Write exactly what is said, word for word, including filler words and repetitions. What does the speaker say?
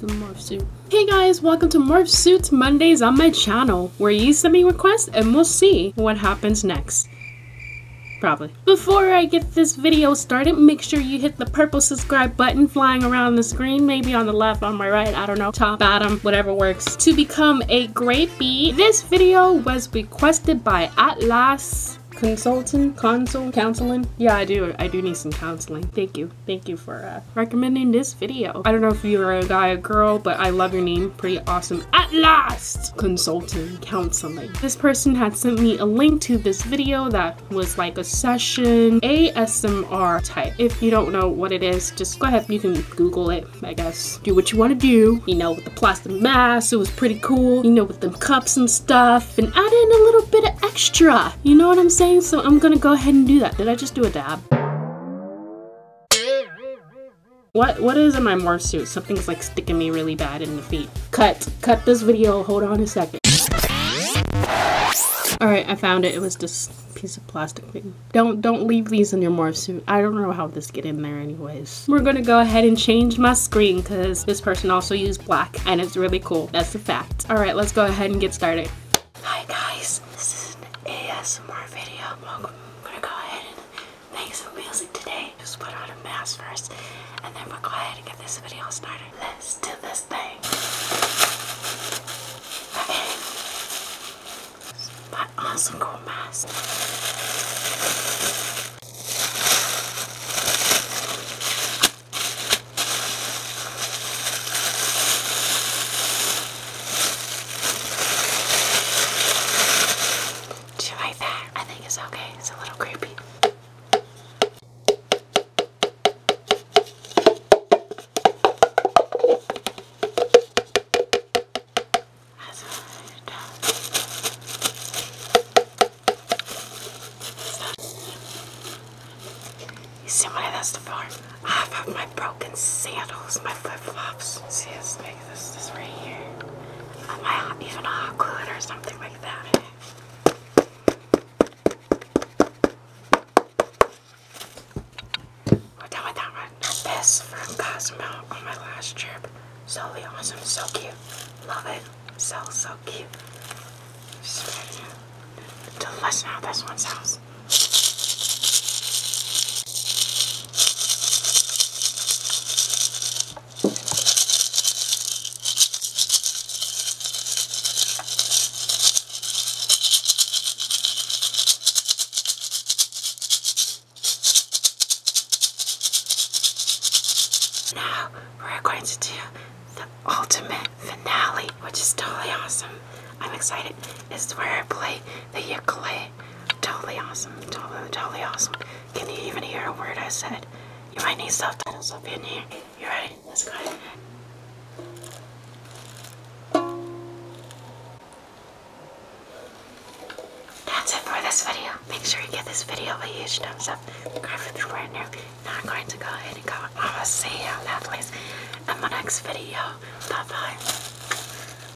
from Morphsuit. Hey guys, welcome to Morphsuit Mondays on my channel, where you send me requests and we'll see what happens next. Probably. Before I get this video started, make sure you hit the purple subscribe button flying around the screen, maybe on the left, on my right, I don't know, top, bottom, whatever works, to become a great bee. This video was requested by Atlas Consulting, console, counseling. Yeah, I do. I do need some counseling. Thank you. Thank you for uh, recommending this video. I don't know if you're a guy or girl, but I love your name. Pretty awesome. At last, consulting, counseling. This person had sent me a link to this video that was like a session, A S M R type. If you don't know what it is, just go ahead. You can Google it, I guess. Do what you want to do. You know, with the plastic mask, it was pretty cool. You know, with the cups and stuff, and add in a little bit of extra. You know what I'm saying? So I'm gonna go ahead and do that. Did I just do a dab? What, what is in my morph suit? Something's like sticking me really bad in the feet. Cut, cut this video, hold on a second. All right, I found it, it was this piece of plastic thing. Don't, don't leave these in your morph suit. I don't know how this get in there anyways. We're gonna go ahead and change my screen because this person also used black and it's really cool, that's a fact. All right, let's go ahead and get started. Hi guys, this is A S M R video. Welcome. I'm gonna go ahead and make some music today. Just put on a mask first, and then we'll go ahead and get this video started. Let's do this thing. Okay. My awesome cool mask. See what I that's the farm. I have my broken sandals, my flip-flops. See this thing, this this right here. I might even a hot glue or something like that. We're done with that one. This from Cosmo on my last trip. So awesome, so cute. Love it. So so cute. Delicious how this one sounds. Now, we're going to do the ultimate finale, which is totally awesome. I'm excited. This is where I play the ukulele. Totally awesome. Totally, totally awesome. Can you even hear a word I said? You might need subtitles up in here. You ready? Let's go ahead. That's it for this video. Make sure you give this video a huge thumbs up. Grab it through right now. Now I'm going to go ahead and go. I'll see you on Atlas in my next video. Bye bye.